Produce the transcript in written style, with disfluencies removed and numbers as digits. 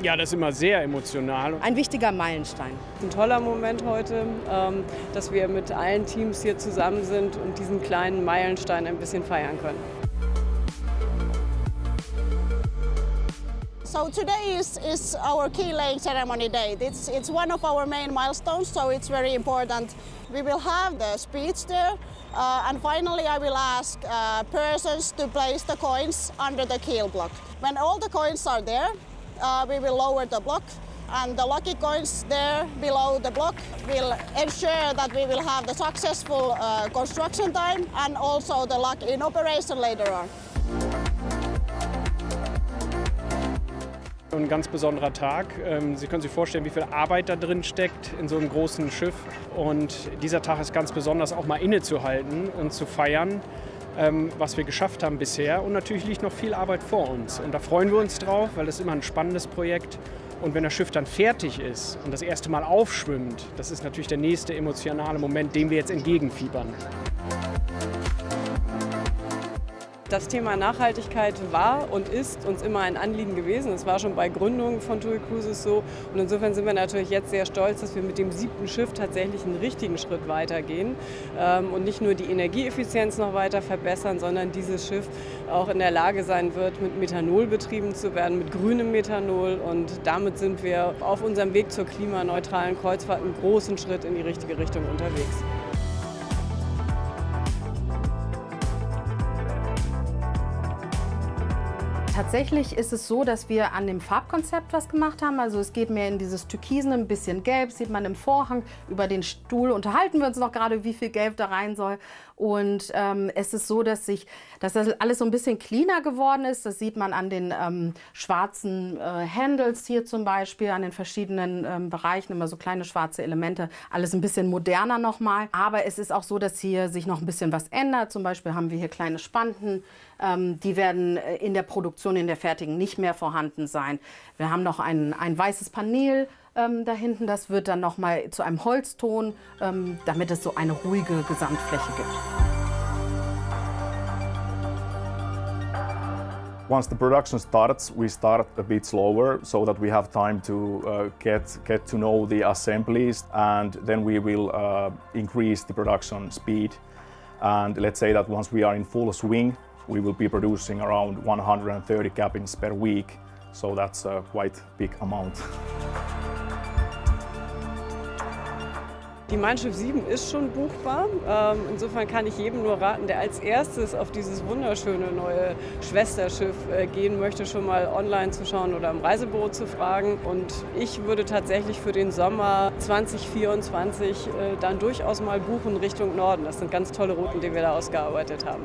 Ja, das ist immer sehr emotional. Ein wichtiger Meilenstein. Ein toller Moment heute, dass wir mit allen Teams hier zusammen sind und diesen kleinen Meilenstein ein bisschen feiern können. So today is our Keel Laying Ceremony Day. It's one of our main milestones, so it's very important. We will have the speech there, and finally I will ask persons to place the coins under the keel block. When all the coins are there, we will lower the block, and the lucky coins there below the block will ensure that we will have the successful construction time and also the luck in operation later on. Ein ganz besonderer Tag. Sie können sich vorstellen, wie viel Arbeit da drin steckt in so einem großen Schiff. Und dieser Tag ist ganz besonders, auch mal innezuhalten und zu feiern, was wir geschafft haben bisher. Und natürlich liegt noch viel Arbeit vor uns. Und da freuen wir uns drauf, weil das immer ein spannendes Projekt ist. Und wenn das Schiff dann fertig ist und das erste Mal aufschwimmt, das ist natürlich der nächste emotionale Moment, dem wir jetzt entgegenfiebern. Das Thema Nachhaltigkeit war und ist uns immer ein Anliegen gewesen. Es war schon bei Gründung von TUI Cruises so. Und insofern sind wir natürlich jetzt sehr stolz, dass wir mit dem 7. Schiff tatsächlich einen richtigen Schritt weitergehen und nicht nur die Energieeffizienz noch weiter verbessern, sondern dieses Schiff auch in der Lage sein wird, mit Methanol betrieben zu werden, mit grünem Methanol. Und damit sind wir auf unserem Weg zur klimaneutralen Kreuzfahrt einen großen Schritt in die richtige Richtung unterwegs. Tatsächlich ist es so, dass wir an dem Farbkonzept was gemacht haben. Also es geht mehr in dieses Türkisene, ein bisschen Gelb, sieht man im Vorhang. Über den Stuhl unterhalten wir uns noch gerade, wie viel Gelb da rein soll. Und es ist so, dass das alles so ein bisschen cleaner geworden ist. Das sieht man an den schwarzen Handles hier zum Beispiel, an den verschiedenen Bereichen, immer so kleine schwarze Elemente. Alles ein bisschen moderner nochmal. Aber es ist auch so, dass hier sich noch ein bisschen was ändert. Zum Beispiel haben wir hier kleine Spanten, die werden in der Produktion, in der fertigen, nicht mehr vorhanden sein. Wir haben noch ein weißes Panel da hinten, das wird dann noch mal zu einem Holzton, damit es so eine ruhige Gesamtfläche gibt. Once the production starts, we start a bit slower so that we have time to get to know the assemblies, and then we will increase the production speed. And let's say that once we are in full swing, we will be producing around 130 cabins per week, so that's a quite big amount. Die Mein Schiff 7 ist schon buchbar. Insofern kann ich jedem nur raten, der als erstes auf dieses wunderschöne neue Schwesterschiff gehen möchte, schon mal online zu schauen oder im Reisebüro zu fragen. Und ich würde tatsächlich für den Sommer 2024 dann durchaus mal buchen Richtung Norden. Das sind ganz tolle Routen, die wir da ausgearbeitet haben.